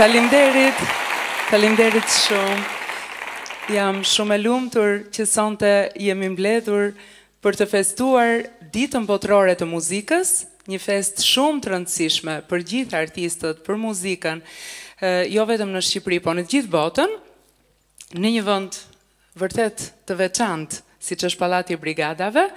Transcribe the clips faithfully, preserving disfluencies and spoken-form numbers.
Faleminderit, faleminderit shumë. Jam shumë e lumtur që sonte jemi mbledhur për të festuar Ditën Botërore të Muzikës, një festë shumë të rëndësishme për gjithë artistët, për muzikën, jo vetëm në Shqipëri, po në të gjithë botën, në një vend vërtet të veçantë, siç është Pallati i Brigadave.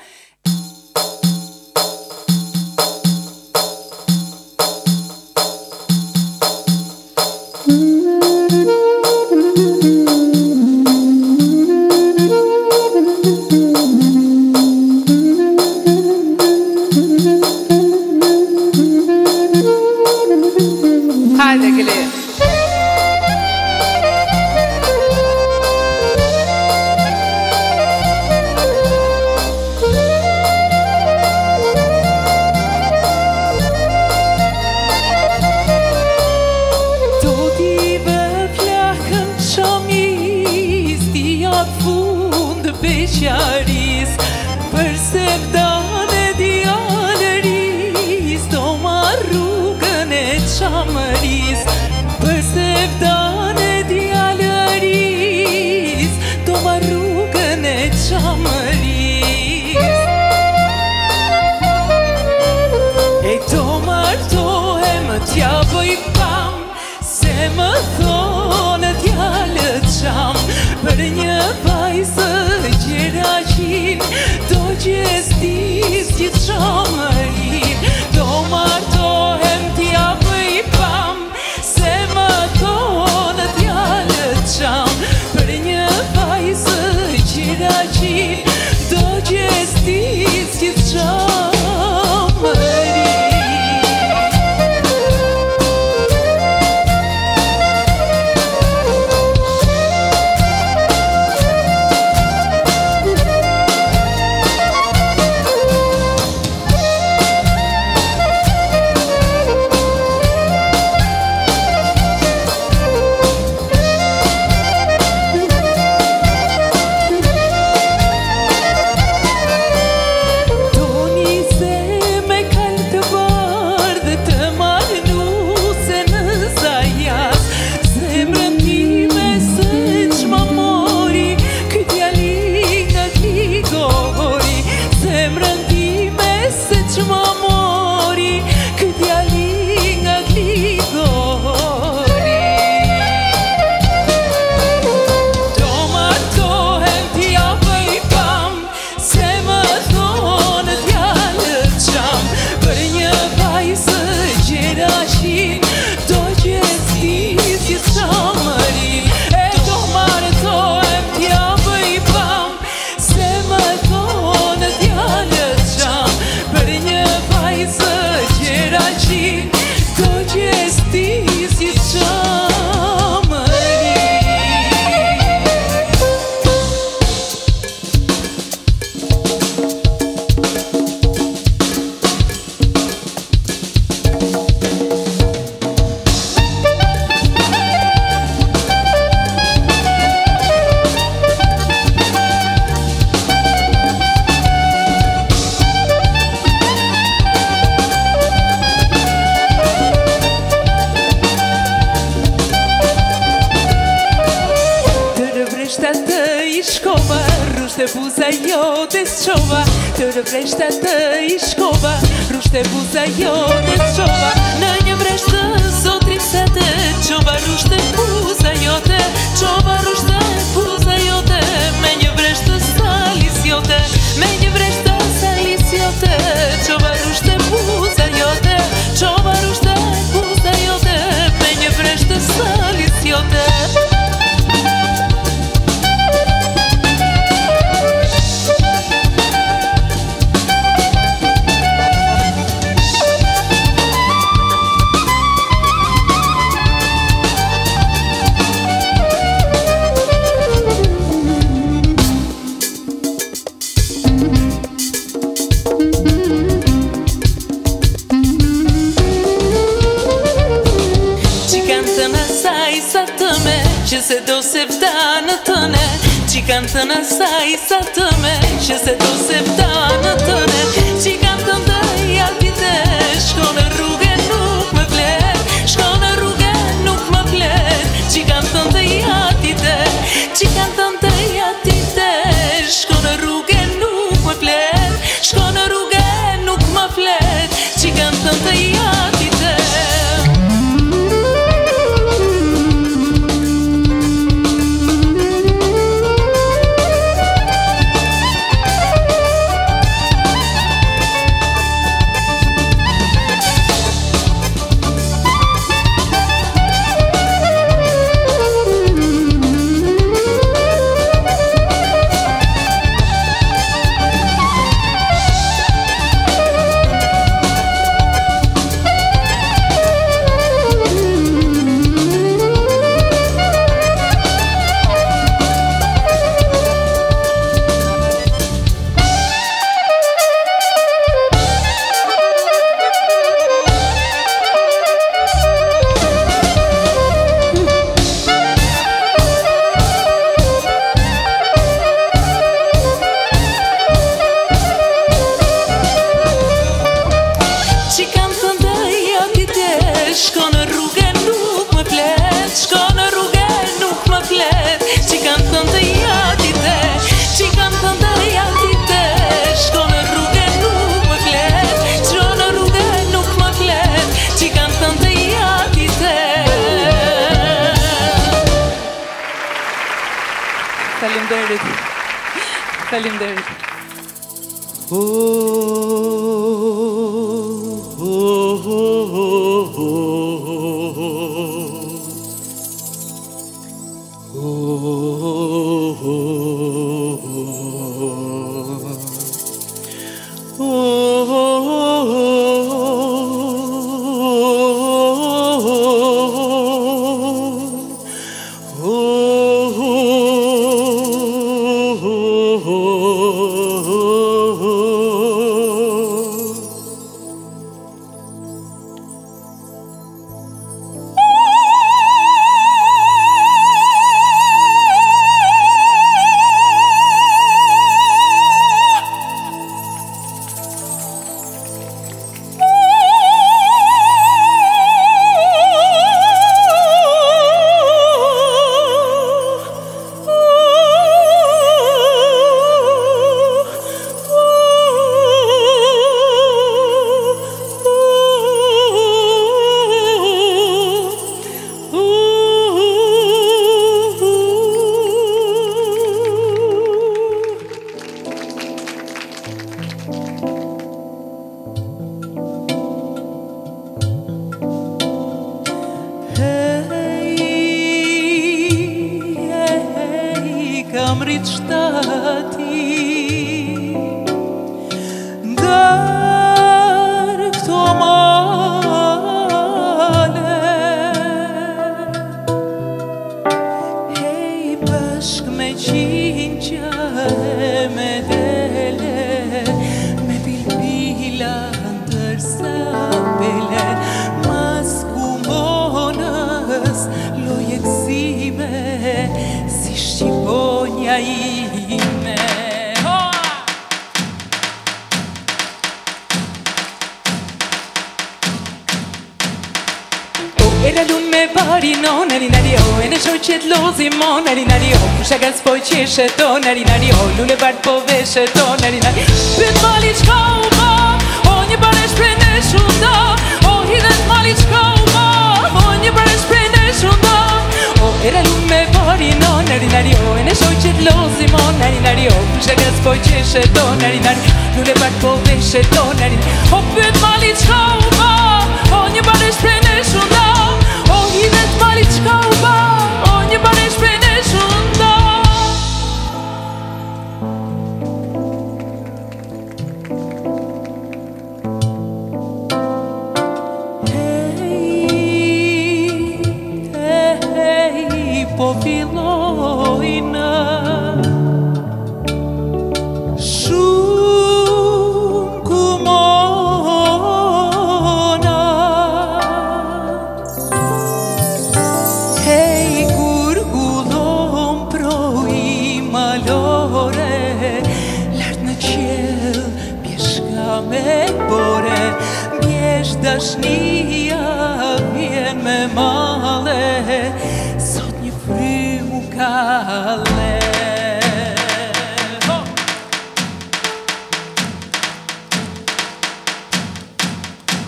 It's all Narinon, narinario, e në shoqet lozimon, narinario, pushakas po qesheton, narinario, lule bart po vesheton, narinario. Pët mali qka u ma, o një baresh prej në shumdo, o hidhet mali qka u ma, o një baresh prej në shumdo. O era lume varinon, narinario, e në shoqet lozimon, narinario, pushakas po qesheton, narinario, lule bart po vesheton, narinario. O pët mali qka u ma, o një baresh prej në shumdo, pushakas po qesheton, narinario, lule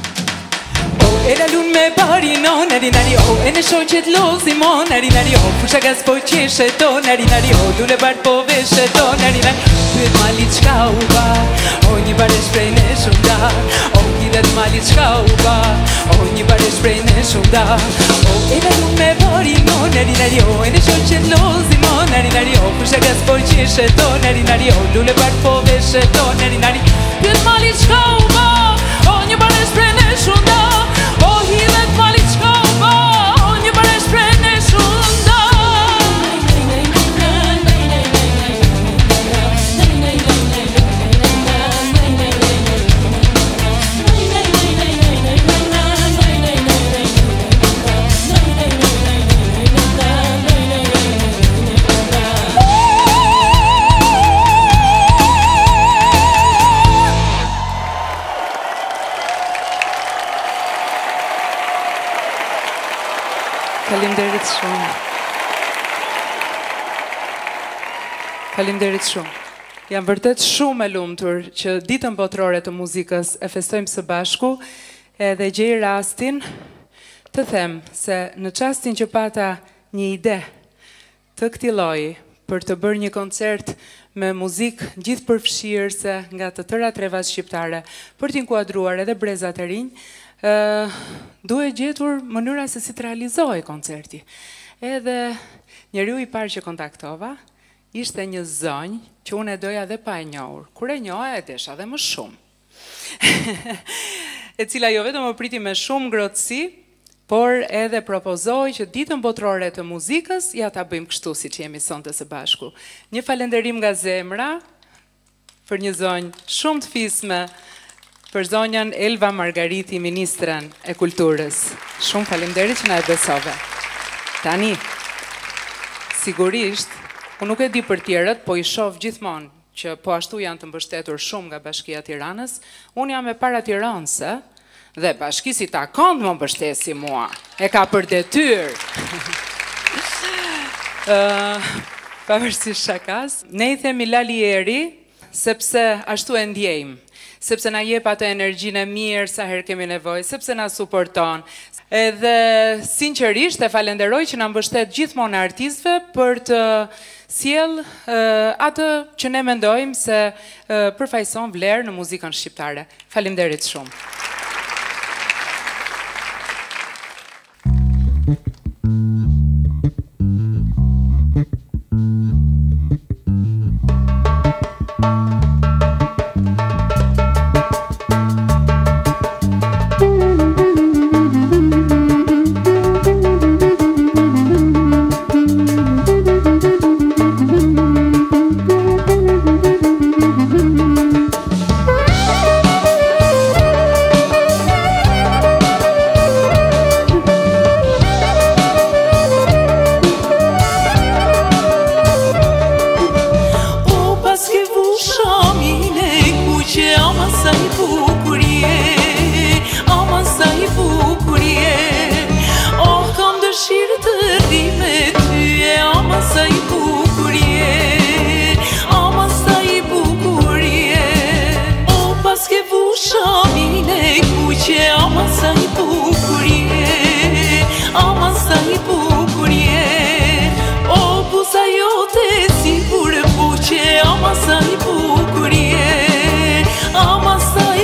bart po vesheton, narinario. Pyet mali qka u ba, o një baresh prej në shumë da, o kidet mali qka u ba, o një baresh prej në shumë da. O edhe du me varinon, narinario, e në shoqet lozimon, narinario, pushakas po qesheton, narinario, lule bart po vesheton, narinario. Pyet mali qka u ba, o një baresh prej në shumë da, o hidet mali qka u ba, o një baresh prej në shumë da. Faleminderit shumë. Faleminderit shumë. Jam vërtet shumë e lumtur që ditën botërore të muzikës e festojmë së bashku, edhe gjej rastin të them se në çastin që pata një ide të këtij lloji për të bërë një koncert me muzikë gjithëpërfshirëse nga të tëra trevat shqiptare, për t'inkuadruar edhe brezat e rinj, Uh, duhet gjetur mënyra se si të realizohej koncerti. Edhe njeriu i parë që kontaktova ishte një zonjë që unë e doja dhe pa e njohur. Kur e njoha e desha dhe më shumë. E cila jo vetëm më priti me shumë ngrohtësi, por edhe propozoi që ditën botërore të muzikës ja ta bëjmë kështu siç jemi sonte së bashku. Një falënderim nga zemra për një zonjë shumë të fisme, për zonjën Elva Margariti, Ministren e Kulturës. Shumë faleminderit që na e besove. Tani, sigurisht, unë nuk e di për tjerët, po i shoh gjithmonë që po ashtu janë të mbështetur shumë nga Bashkia e Tiranës. Unë jam e para tiranëse dhe bashkia si takon të më mbështesi mua. E ka për detyrë. uh, Pavarësisht shakas, ne i themi Lalieri, sepse ashtu e ndjejmë. Sepse na jep atë energjinë e mirë sa herë kemi nevojë, sepse na suporton. Edhe sinqerisht e falenderoj që na mbështet gjithmonë artistëve për të sjell atë që ne mendojmë se përfaqëson vlerë në muzikën shqiptare. Faleminderit shumë. Shamine kuqe, aman sa i bukurje, aman sa i bukurje. O buza jote si kur buqe, aman sa i bukurje, aman sa i bukurje.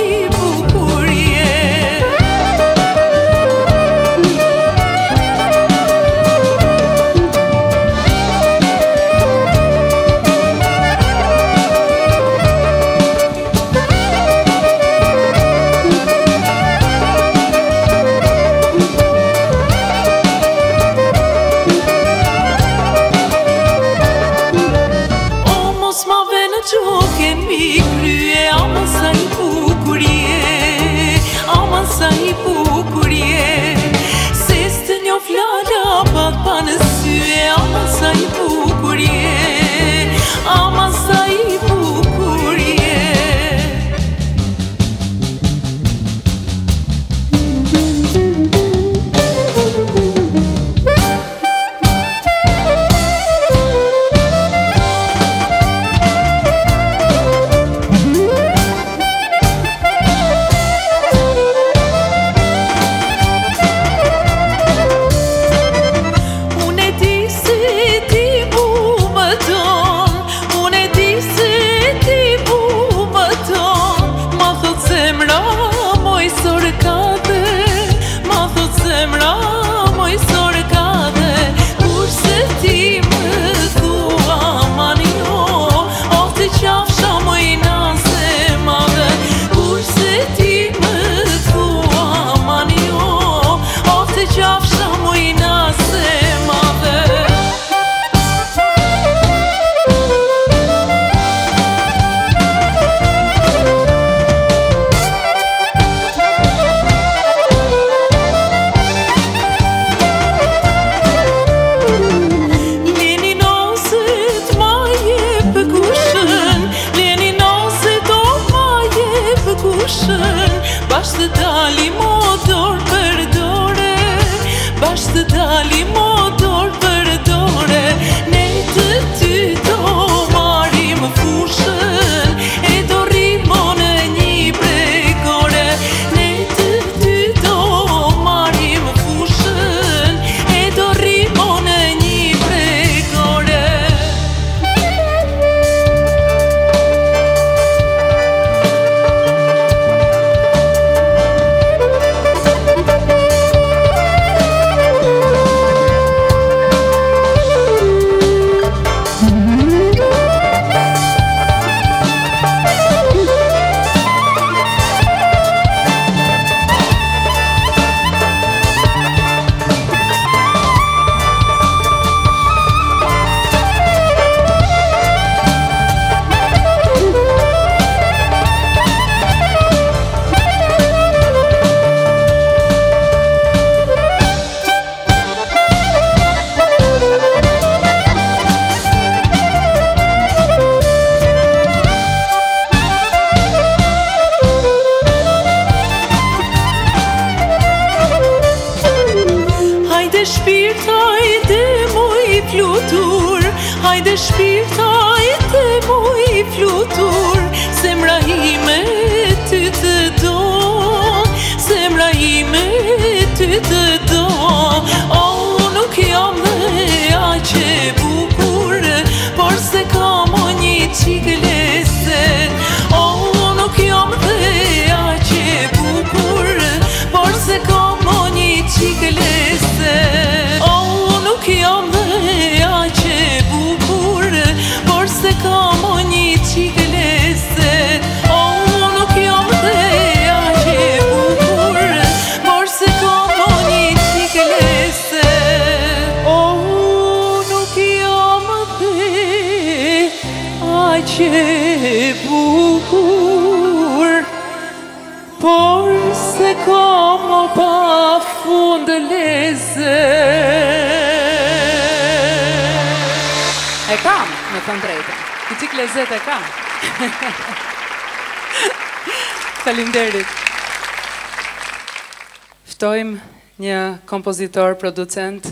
Ftojmë një kompozitor, producent,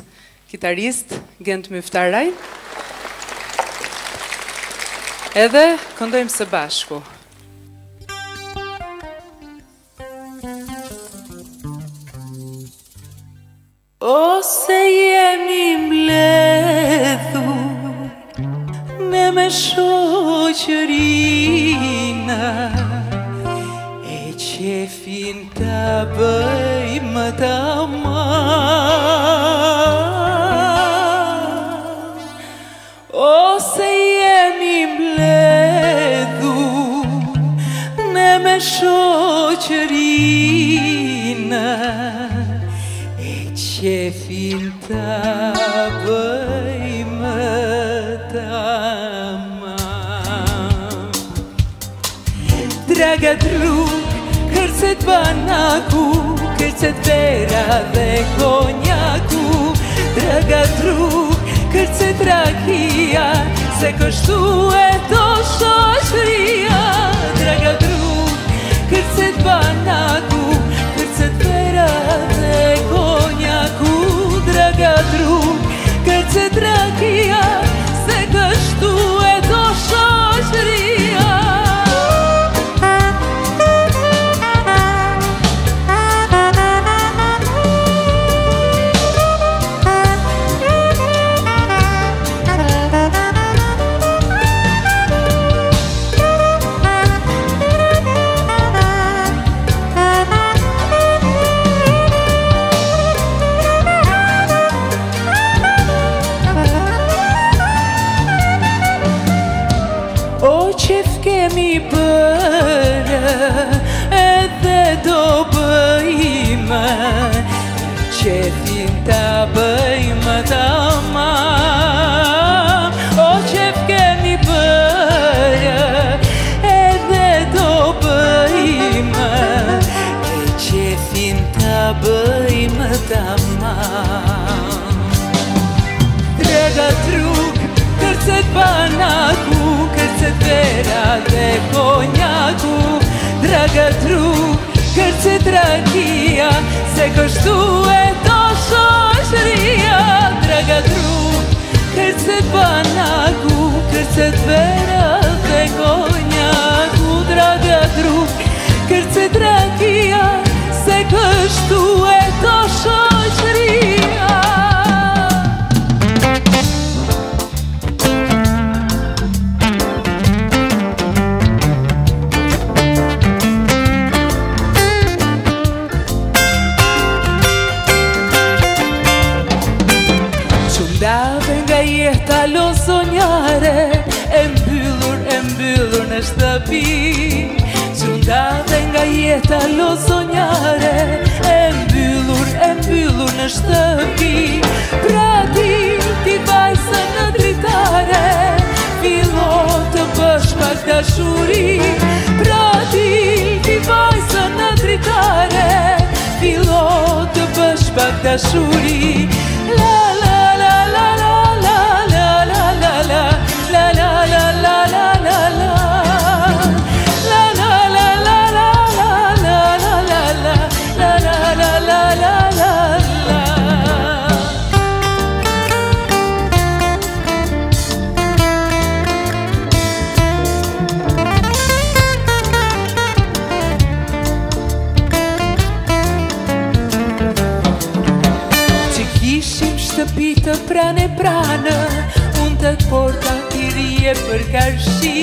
kitarist, Gent Myftaraj. Edhe këndojmë së bashku. se jemi mbledhur ne me shoqërinë e qefin ta bëjmë tamam. O se jemi mbledhur ne me shoqërinë e qefin ta bëjmë tamam. Draga drug, kërcet banaku, kërcet vera dhe konjaku. Draga drug, kërcet rakia, se kështu e do shoqëria. Draga drug, kërcet banaku, kërcet vera dhe konjaku. Draga drug, kërcet rakia, se kështu e do shoqëria. Draga drug, kërcet rakia, se kështu e do shoqëria. Draga drug, kërcet banaku, kërcet vera dhe konjaku. Draga drug, kërcet rakia, se kështu e do shoqëria. Gjundave nga jeta lozonjare, e mbyllur, e mbyllur në shtëpi. Pra ti, ti vajse në dritare, fillon të bësh pak dashuri. Pra ti, ti vajse në dritare, fillon të bësh pak dashuri. La la la la la la la la la la la la la la la la la. Prane, prane, unë të porta t'irje për karshi.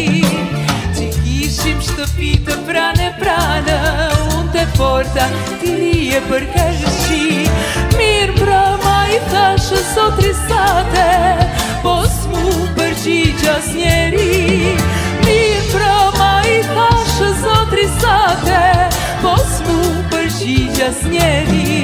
Që kishim shtëpi të prane, prane, unë të porta t'irje për karshi. Mirë mbrëma i thashë sot risate, pos mu përgjigjas njeri. Mirë mbrëma i thashë sot risate, pos mu përgjigjas njeri.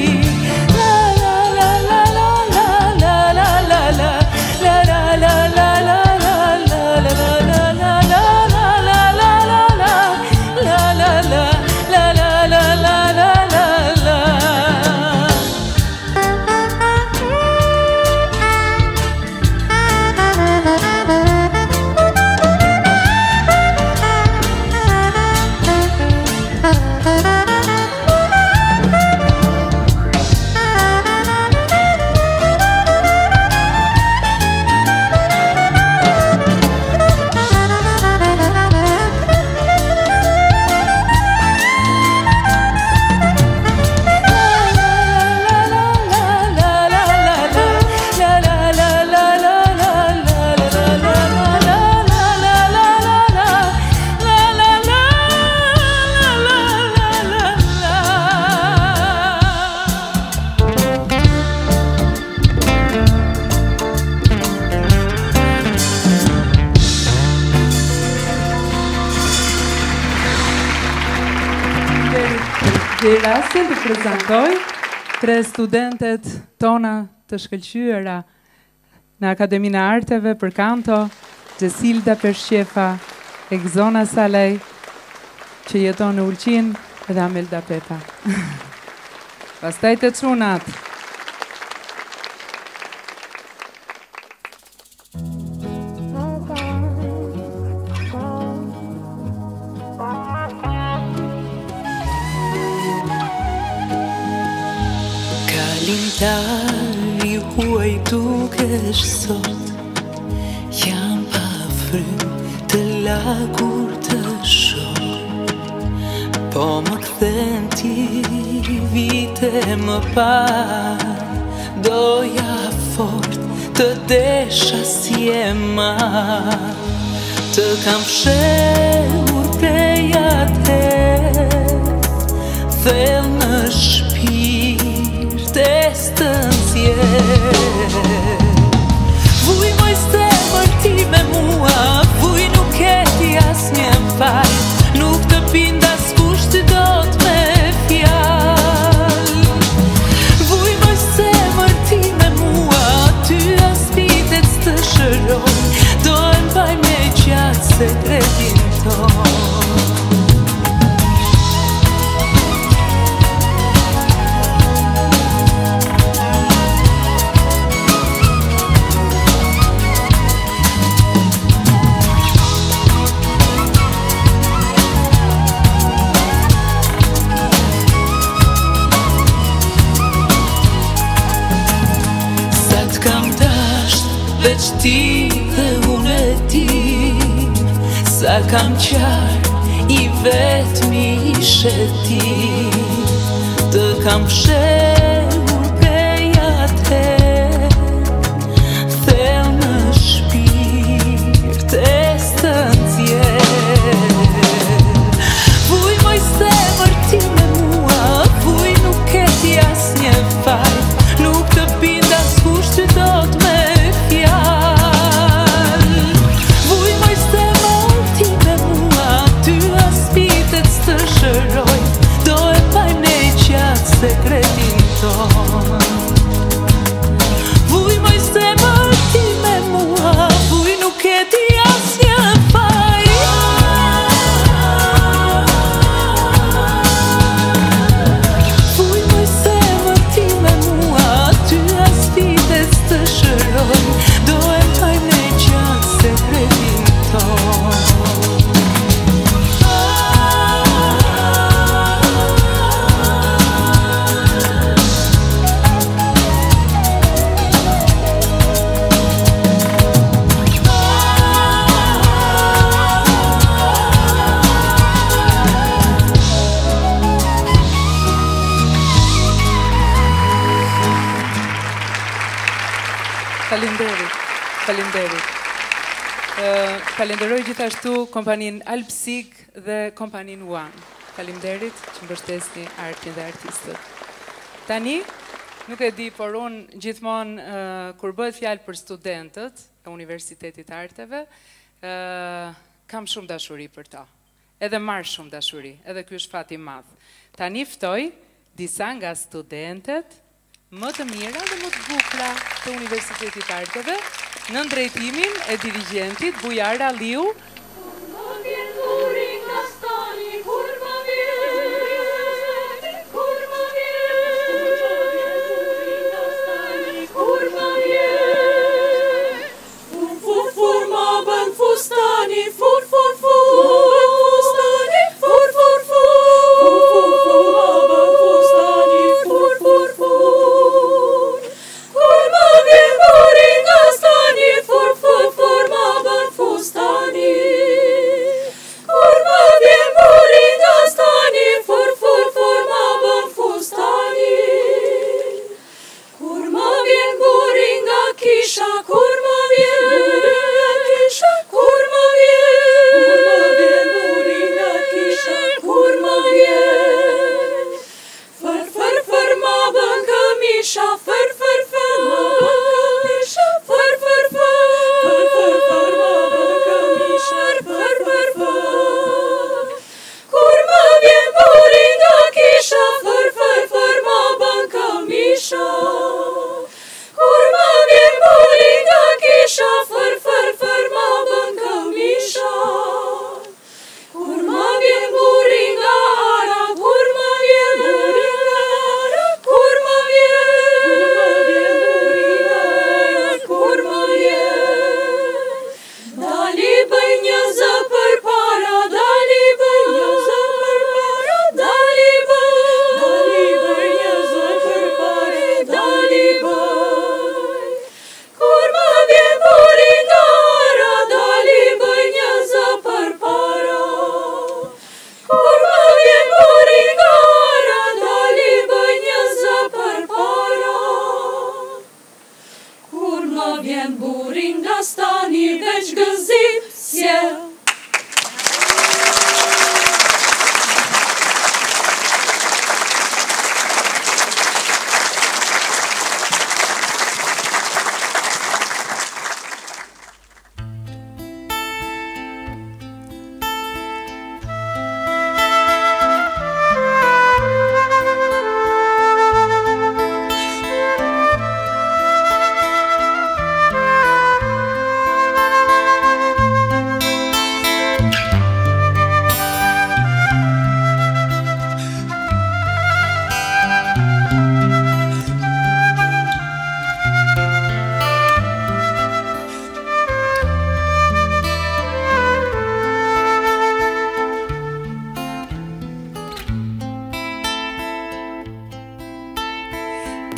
Dhe rastin të prezentoj tre studentet tona të shkëlqyera në Akademinë e Arteve për kanto, Gjesilda Peshqefa, Egzona Salej, që jeton në Ulqin, dhe Amelda Pepa. Pastaj të çunat. Kalintari huaj dukesh sot, jam pa frym të lagur të shoh. Po më kthen ti vite më parë, doja fort të desha si e marë. Të kam fshehur prej atëherë, thellë në shpirt e stë nxjerr. Vuj moj zemër ti me mua, vuj nuk e di asnjë faj, nuk të pind askush ti dot me fjalë. Vuj moj zemër ti me mua, ty as pitet s'të shëroj, do e mbaj me gjatë sekretin ton. Veç ti dhe unë e ti, sa kam qarë i vetëmi ishe ti. Të kam fshehur prej atëherë, thellë në shpirt e stë nxjerr. Vuj moj zemër ti me mua, vuj nuk e di asnjë faj, nuk të bind askush ty dot me secretin ton. Vuj moj zemër ti me mua, vuj nuk e di asnjë faj. Vuj moj zemër ti me mua, ty as fitet s'të shëroj, do e mbaj me gjatë secretin ton. Falenderit, falenderit. Falenderoj gjithashtu kompaninë Alpsik dhe kompaninë Uan. Falenderit që mbështesni artin dhe artistët. Tani, nuk e di, por unë gjithmonë, kur bëhet fjalë për studentët e Universitetit Arteve, kam shumë dashuri për ta. Edhe marr shumë dashuri, edhe ky është fati i madh. Tani ftoj disa nga studentet më të mira dhe më të bukura të Universitetit Arteve në drejtimin e dirigjentit Bujar Lliu. Stani.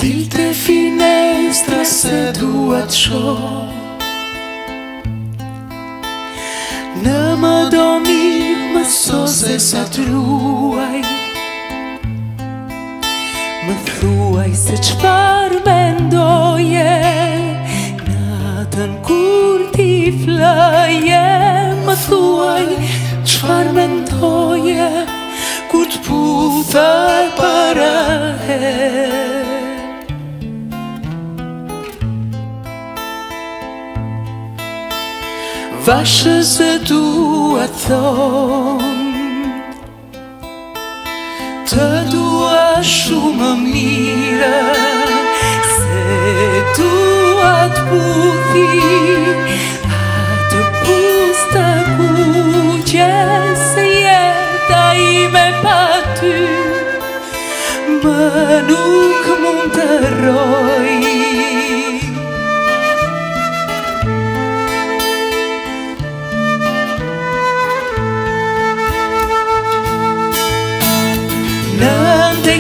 Dil te finestra se duat shoh Në më domit më sose sa truaj Më thuaj se qfar mendoje Natën kur ti flaje Më thuaj qfar mendoje Kur t'puthaj para her Vashë se dua thonë Të dua shumë mire Se dua t'puthi Atë pusta kuqe Se jeta ime pa ty Më nuk mund të roj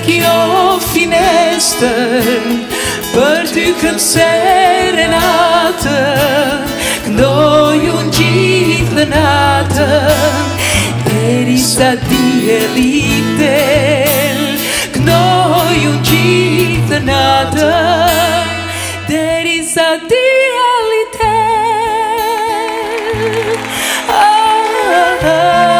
Kjo finestër Për ty këm serenatën Këndoj unë gjithë dhe natën Deri sa dielli del Këndoj unë gjithë dhe natën Deri sa dielli del Ah, ah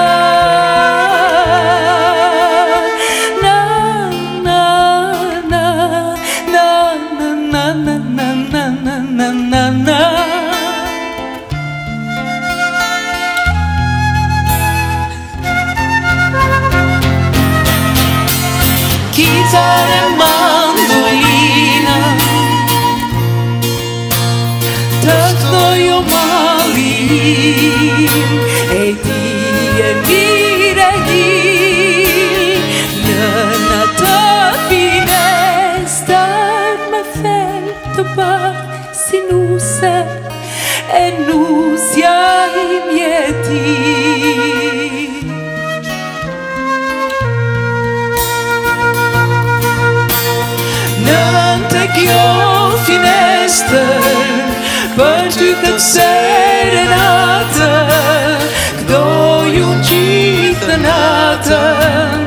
Për ty këm serenatën Këdoj unë gjithë dhe natën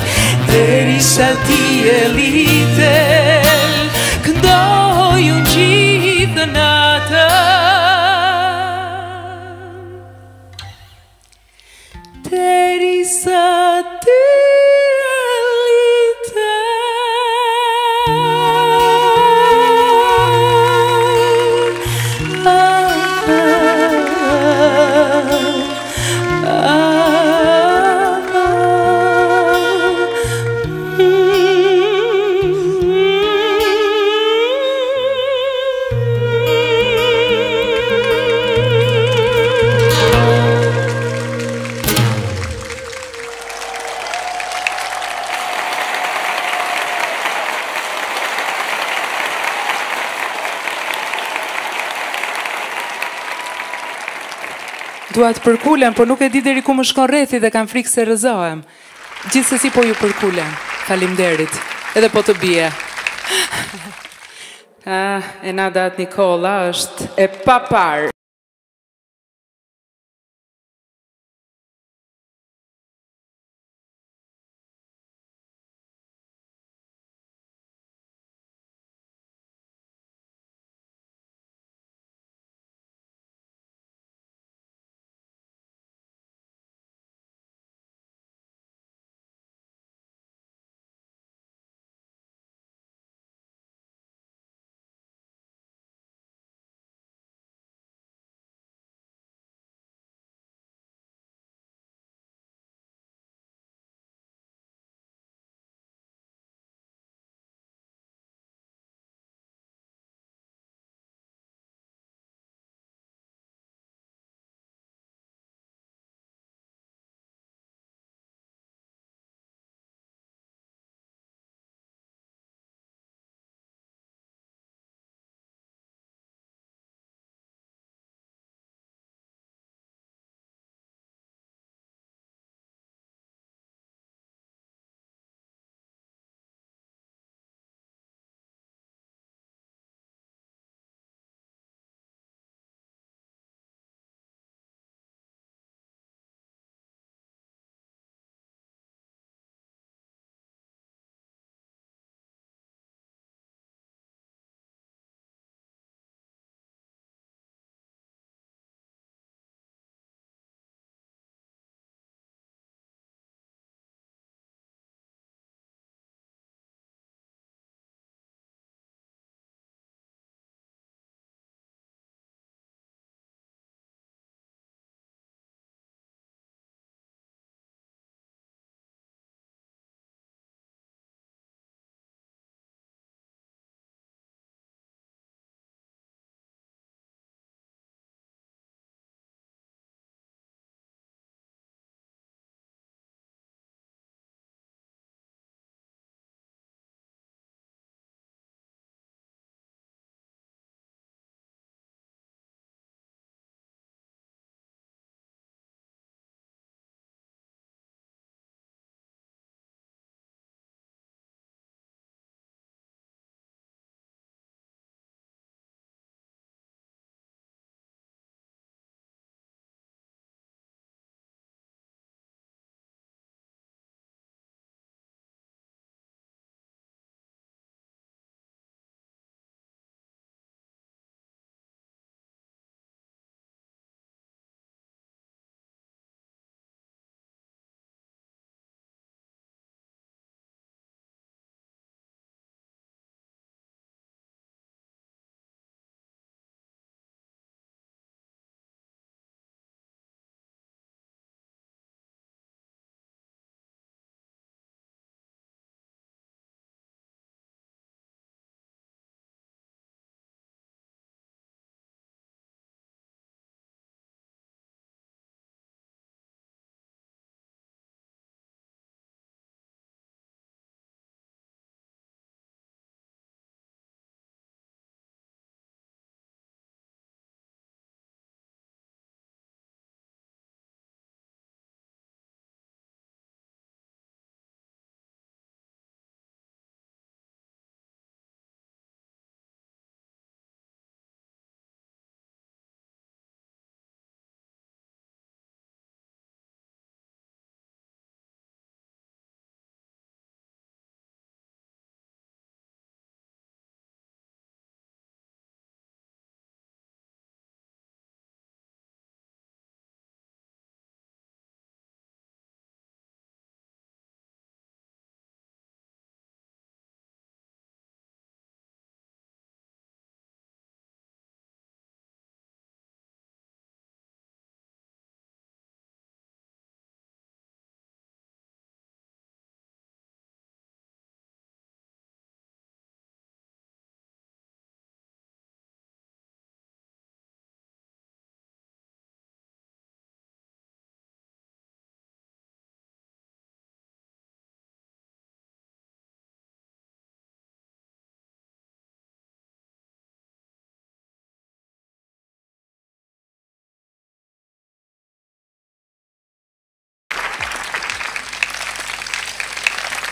Deri sa dielli del Këdoj unë gjithë dhe natën Deri sa dielli del Dua të përkullem, por nuk e di deri ku më shkon rrethi dhe kam frikë se rrezohem. Gjithsesi po ju përkullem. Faleminderit. Edhe po të bie. Ah, Enada at Nikola është e papar.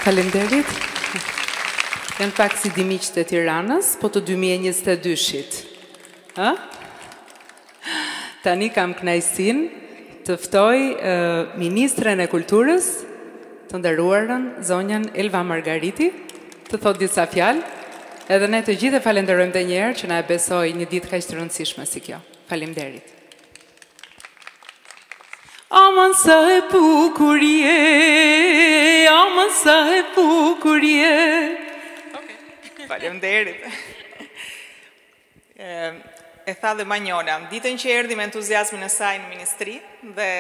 Faleminderit. Janë pak si dimiqët e Tiranës, po të dy mijë e njëzet e dy-shit. Ha? Tani kam kënaqësinë të ftoj ministren e kulturës, të nderuarën zonjën Elva Margariti, të thotë disa fjalë, edhe ne të gjithë falenderojmë edhe një herë që na e besoi një ditë kaq të rëndësishme si kjo. Faleminderit. Aman sa e bukur je, aman sa e bukur je. Okej, faleminderit. E tha dhe Manjola, ditën që erdhi me entuziazmin e saj në ministri dhe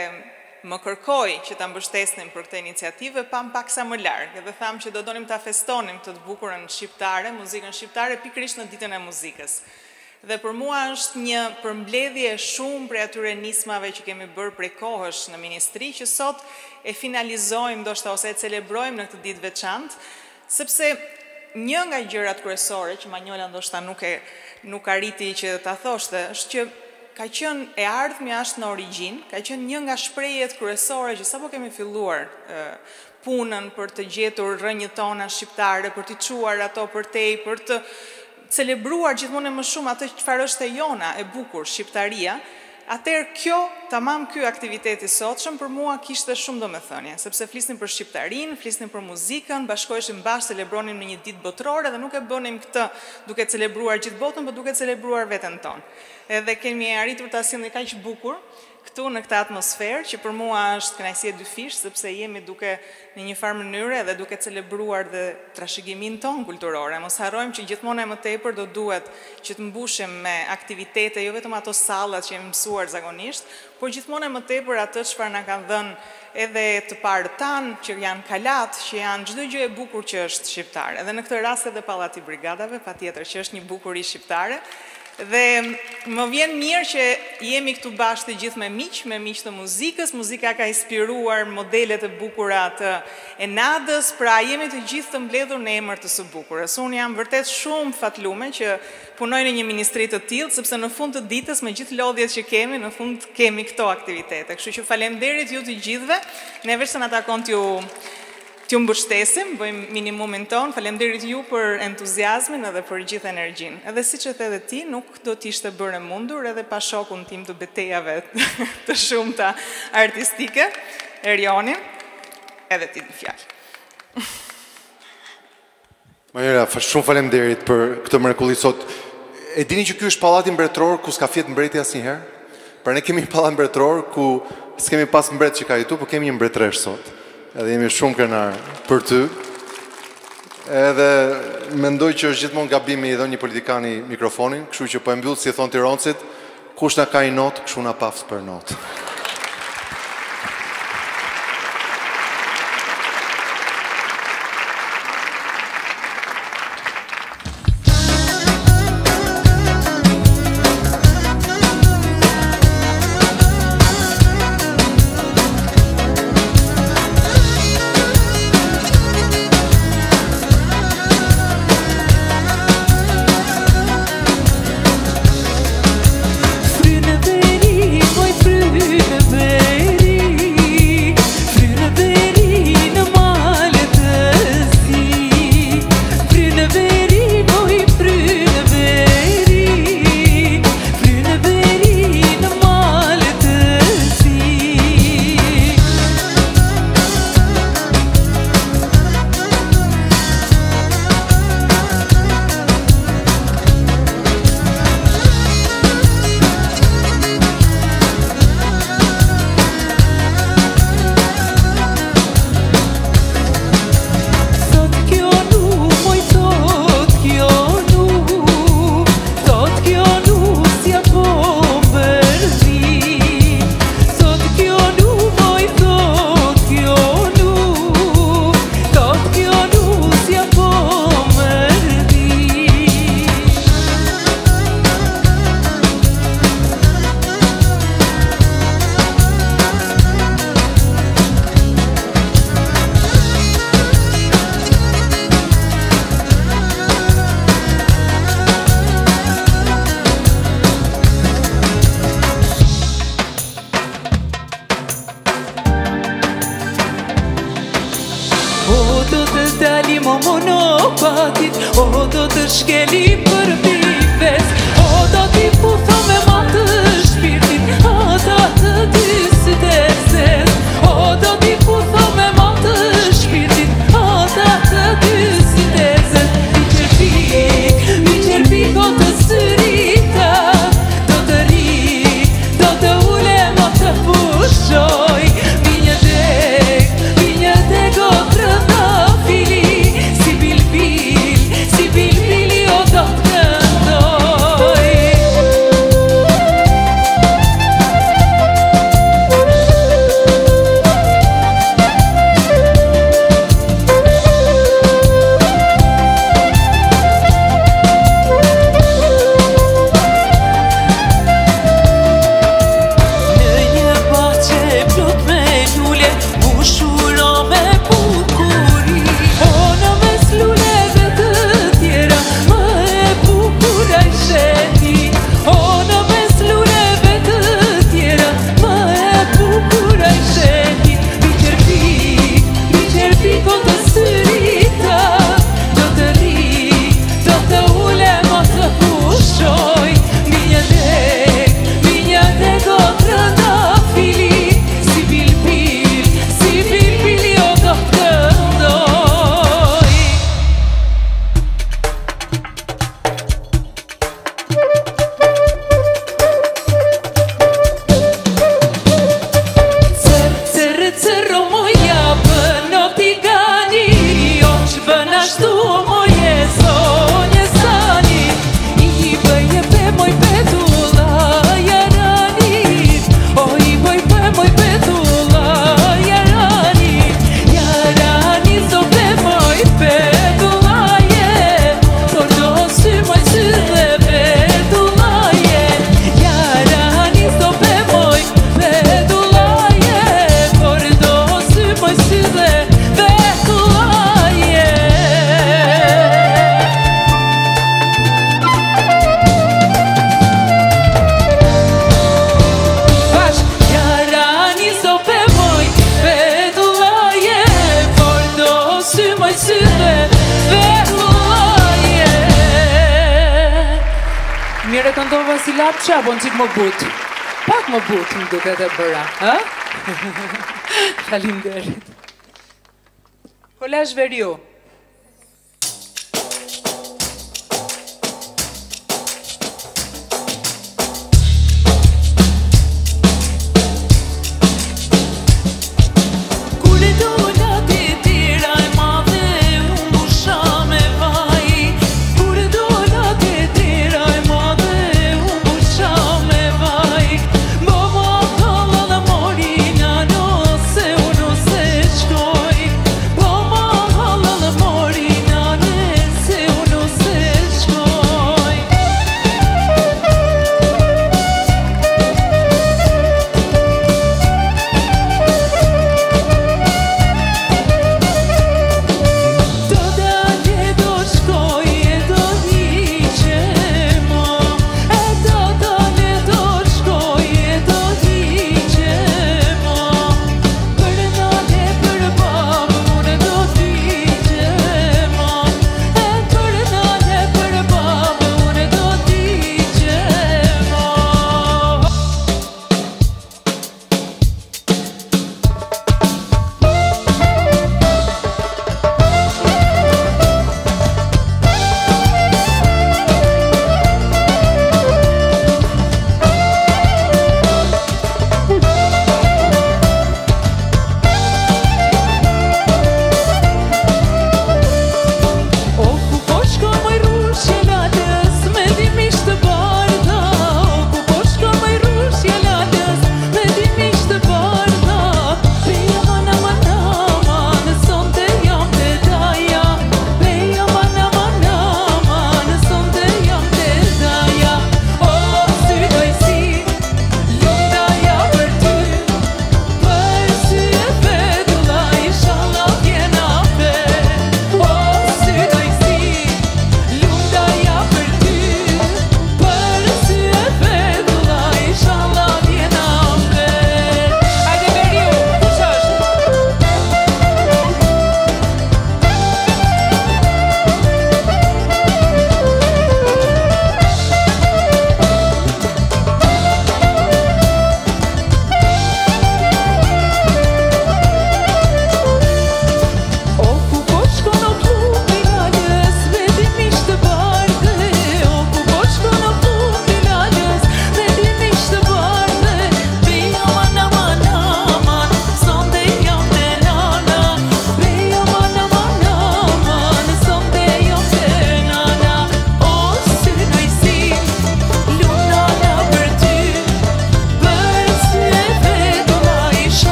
më kërkoi që ta mbështesnim për këtë iniciativë, pam pak sa më larg, edhe tham që do donim ta festonim këtë të bukurën shqiptare, muzikën shqiptare pikërisht në ditën e muzikës. Dhe për mua është një përmbledhje shumë prej atyre nismave që kemi bërë prej kohësh në ministri, që sot e finalizojmë, ndoshta ose e celebrojmë në këtë ditë veçantë, sepse një nga gjërat kryesore që Manjola ndoshta nuk e nuk arriti që ta thoshte, është që ka qenë e ardhmja është në origjinë, ka qenë një nga shprehjet kryesore që sapo kemi filluar punën për të gjetur rrënjët tona shqiptare, për t'i çuar ato përtej, për të celebruar gjithmonë më shumë atë çfarë është e jona e bukur shqiptaria, atëherë kjo tamam ky aktivitet i sotshëm për mua kishte shumë domethënie, sepse flisnim për shqiptarinë, flisnim për muzikën, bashkoheshim bash, celebronim në një ditë botërore dhe nuk e bënim këtë duke celebruar gjithë botën, por duke celebruar veten tonë. Edhe kemi arritur ta sillim kaq bukur këtu në këtë atmosferë që për mua është kënaqësi e dyfish, sepse jemi duke në një farë mënyrë edhe duke celebruar dhe trashëgiminë tonë kulturore. Mos harrojmë që gjithmonë e më tepër do duhet që të mbushim me aktivitete, jo vetëm ato sallat që jemi mësuar zakonisht, por gjithmonë e më tepër atë çfarë na kanë dhënë edhe të parët tanë, që janë kalat, që janë çdo gjë e bukur që është shqiptare. Edhe në këtë rast edhe pallati i brigadave, patjetër që është një bukurë shqiptare. Dhe më vjen mirë që jemi këtu bashkë të gjithë me miq, me miq të muzikës. Muzika ka inspiruar modelet e bukura të Enadës, pra jemi të gjithë të mbledhur në emër të së bukurës. Unë jam vërtet shumë fatlume që punoj në një ministri të tillë, sepse në fund të ditës me gjithë lodhjet që kemi, në fund kemi këto aktivitete. Kështu që faleminderit ju të gjithëve. Ne vetë se na takon t'ju T'ju mbështesim, bëjmë minimumin ton, faleminderit ju për entuziazmin edhe për gjithë energjinë. Edhe siç e the dhe ti, nuk do t'ishte bërë mundur edhe pa shokun tim të betejave të shumta artistike, Erionin, edhe ti në fjalë. Manjola, shumë faleminderit për këtë mrekulli sot. E dini që ky është pallati mbretëror ku s'ka fjet mbreti asnjëherë? Pra ne kemi pallat mbretëror ku s'kemi pas mbret që ka jetu, por kemi një mbretëresh sot. Edhe jemi shumë kënaqë për ty. Edhe mendoj që është gjithmonë gabimi i dhënë një politikani mikrofonin, kështu që po e mbyll si thon Tirancit, kush na ka i not, kush na pafs për not. We'll be right back. robatit, o do të shkeli për pipes, o do t'i putha me matë shpirtit, o do të dy si të zes, o do t'i putha me matë shpirtit, o do të dy si të zes. Mi qërpik, mi qërpik do të sërita, do të ri, do të ule ma të pushoj. Pak më butë më duket e bëra. Faleminderit. Kolazh Veriu. Mama,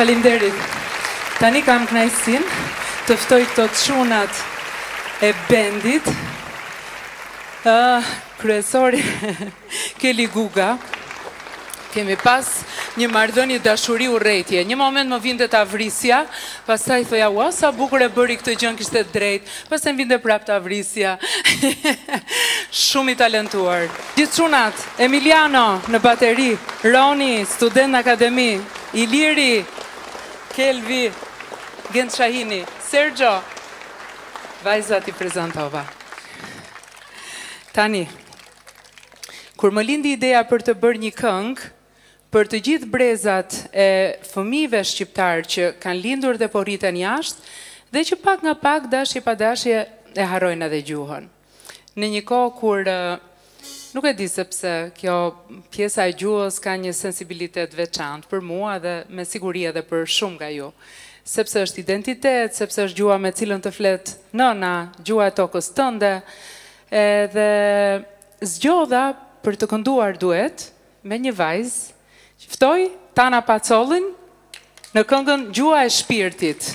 Faleminderit shumë. Tani kam knajsin të ftoj këto çunat e bendit, kryesori Keli Guga. Kemi pas një marrëdhënie dashuri urrëtie. Një moment më vinte ta vrisja, pastaj thoja, "Ua, sa bukur e bëri këtë gjën, kishte drejt." Pastaj vinte prapë ta vrisja. Shumë i talentuar. Gjithë çunat, Emiliano në bateri, Roni, student në akademi, Iliri, Kelvi, Gent Shahini, Sergio, vajzat i prezentova. Tani, kur më lindi ideja për të bërë një këngë, për të gjithë brezat e fëmijëve shqiptarë që kanë lindur dhe po rriten jashtë, dhe që pak nga pak dashje pa dashje e harrojnë edhe gjuhën. Në një kohë kur nuk e di sepse kjo pjesa e gjuhës ka një sensibilitet veçantë për mua dhe me siguri edhe për shumë nga ju, sepse është identitet, sepse është gjuha me cilën të flet nëna, gjuha e tokës tënde, edhe zgjodha për të kënduar duet me një vajzë. Ftoj Ana Paçollin në këngën Gjuha e Shpirtit.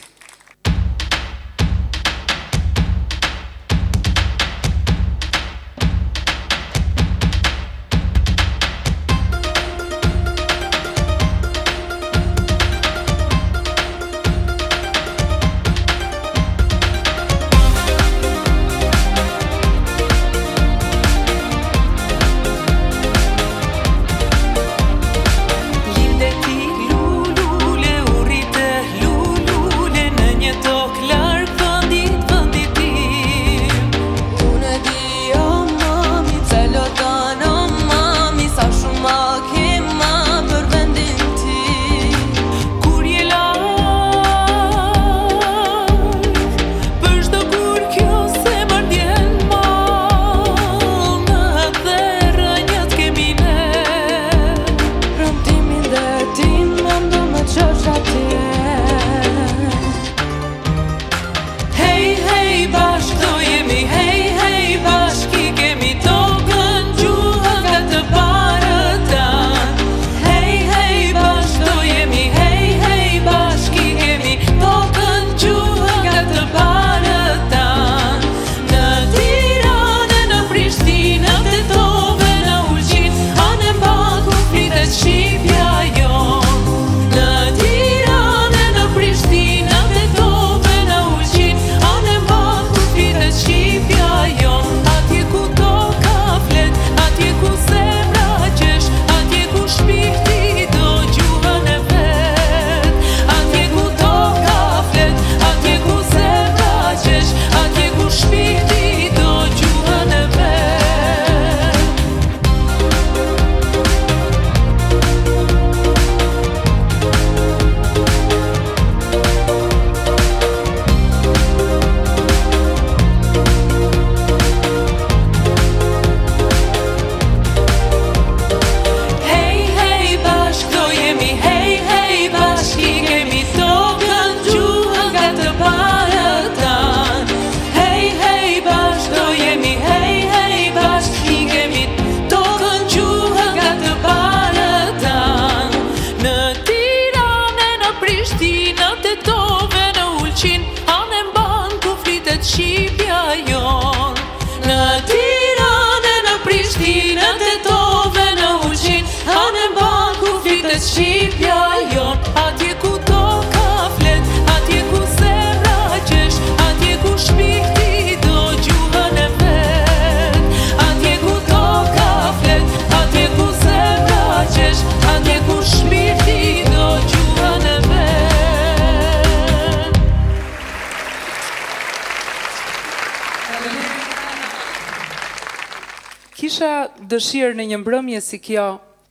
Dëshirë në një mbrëmje si kjo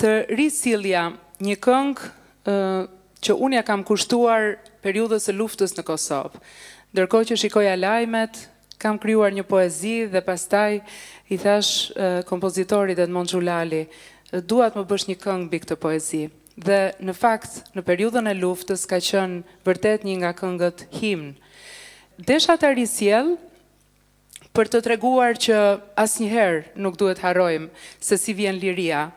të risilja një këngë që unë ja kam kushtuar periudhës e luftës në Kosovë. Ndërkohë që shikoja lajmet, kam krijuar një poezi dhe pastaj i thash kompozitorit Edmond Xhulali, dua të më bësh një këngë mbi këtë poezi. Dhe në fakt, në periudhën e luftës ka qenë vërtet një nga këngët himn. Desha ta risjell për të treguar që asnjëherë nuk duhet harrojmë se si vjen liria.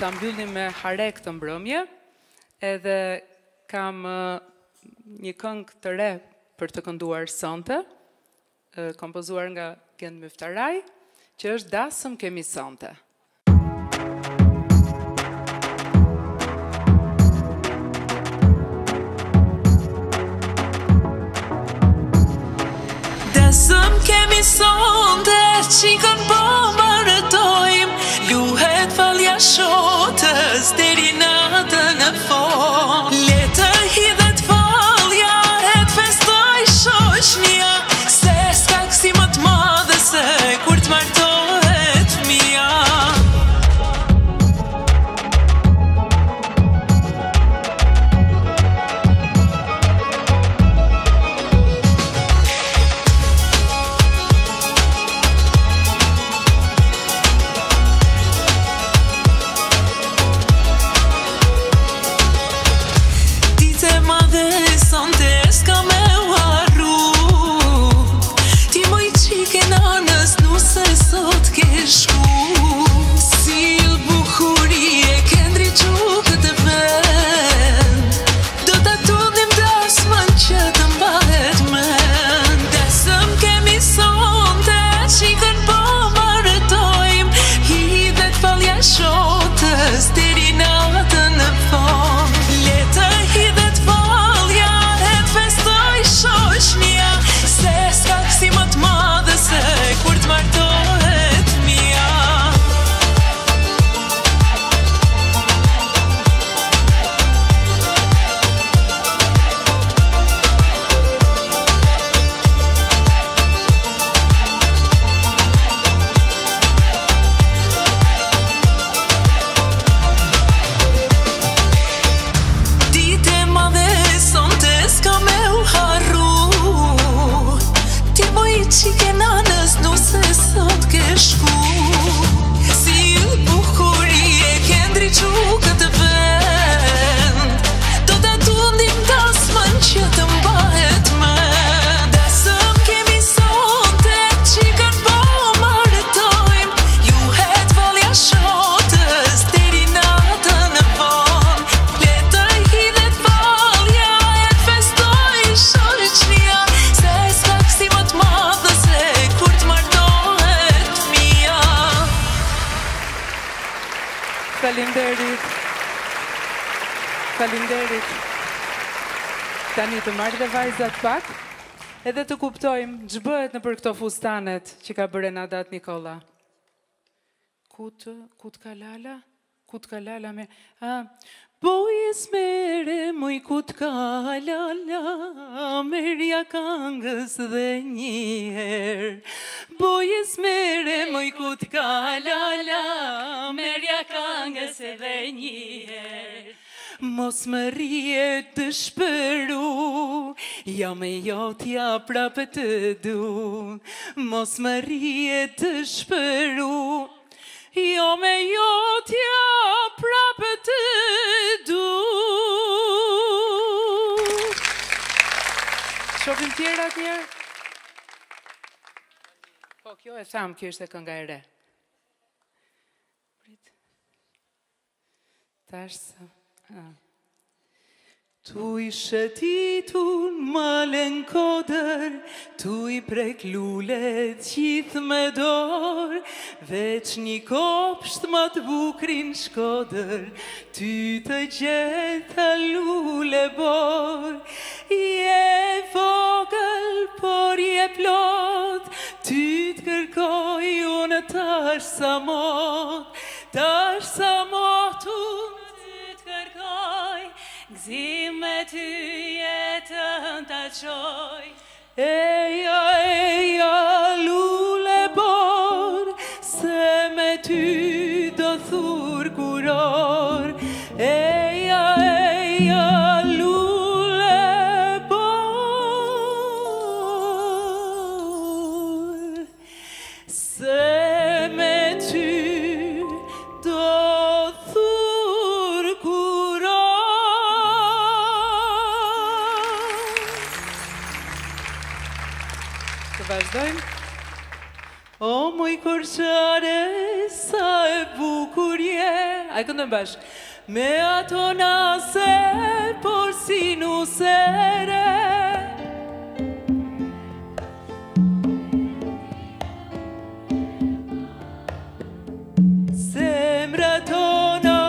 Ta mbyllim me harek të mbrëmje, edhe kam një këngë të re për të kënduar sonte, kompozuar nga Gent Myftaraj, që është Dasëm kemi sonte. Dasëm kemi sonte, qikën po më rëtojmë, luhet valja shotës, deri natën e fond. Letë hidhet valja, e të festoj shoqnia, se s'ka kësi më të madhe se kur të martohet mia. Të marrë dhe vajzat pak, edhe të kuptojmë që bëhet në për këto fustanet që ka bërë në datë Nikola. Kut, kut ka lala, kut ka lala me... Bojes mere, muj kut ka lala, merja kangës dhe njëherë. Bojes mere, muj kut ka lala, merja kangës dhe njëherë. Mos më rje të shpëru, ja me jotja prapë të du. Mos më rje të shpëru, ja me jotja prapë të du. Shohim tjera tjerë? Po, kjo e thamë, kjo është e kënga e re. Tashë... Tu i shëtitun malen kodër, tu i prek lullet qithë me dorë, veç një kopsht më të bukrin shkodër, ty të gjitha lule borë. Je vogël, por je plot, ty të kërkët kërkoj unë tash sa mot, tash sa mot unë ty të kërkoj, gzime ty jetën të qoj. Eja, eja, lule bor, se me ty do thur kuror. Eja, eja, O, moj korçare, sa e bukur je. Ai këndojmë bashkë. Me ato nase, por si nusere. Zemra tona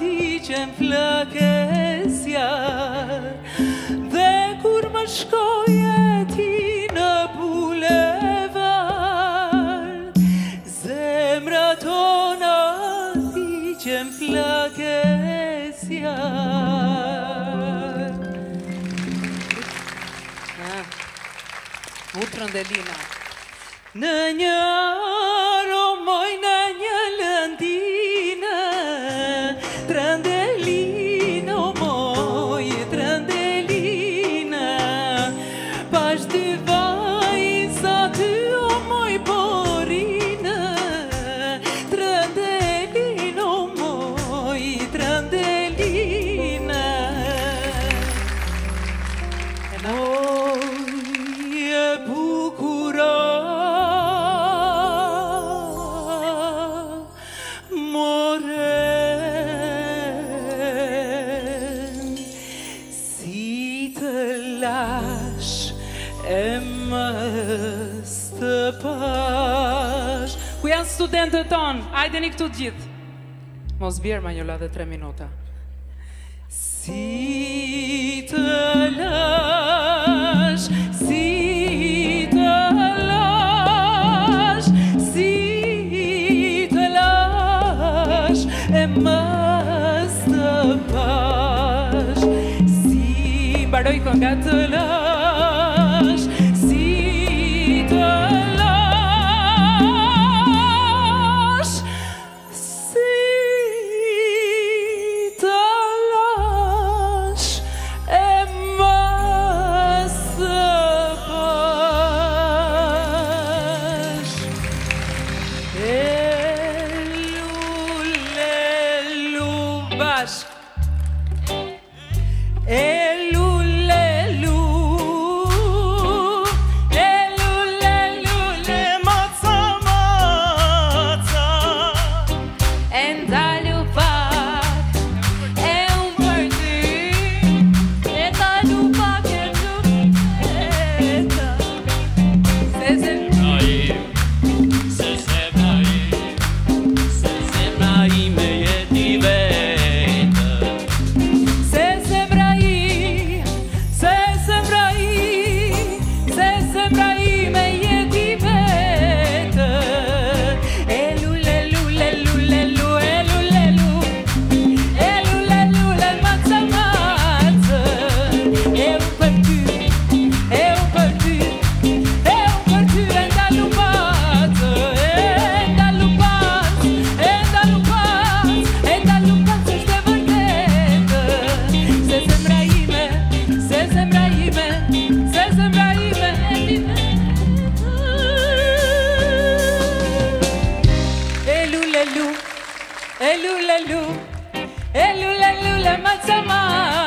ti qenë flakesja, dhe kur më shkoje ti në bule. Utrën dhe lina. Në një aromoj, në një lëndinë, trëndelinë, omoj, trëndelinë, pash dy vajnë sa ty omoj borinë, trëndelinë, omoj, trëndelinë. Ku janë studentët tonë? Ajdeni këtu gjithë. Mos bjerë Manjola dhe tre minuta. Si të lash, si të lash, si të lash, e mas të pash. Si baroj kënga të lash, Elula lula, elula lula, matzama.